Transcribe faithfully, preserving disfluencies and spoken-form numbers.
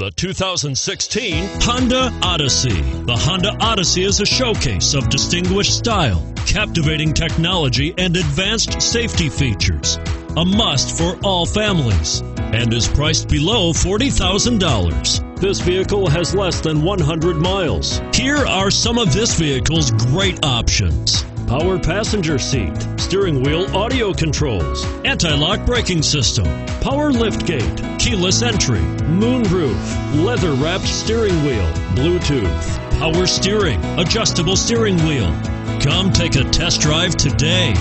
the two thousand sixteen Honda Odyssey. The Honda Odyssey is a showcase of distinguished style, captivating technology, and advanced safety features. A must for all families, and is priced below forty thousand dollars. This vehicle has less than one hundred miles. Here are some of this vehicle's great options: power passenger seat, steering wheel audio controls, anti-lock braking system, power liftgate, keyless entry, moonroof, leather-wrapped steering wheel, Bluetooth, power steering, adjustable steering wheel. Come take a test drive today.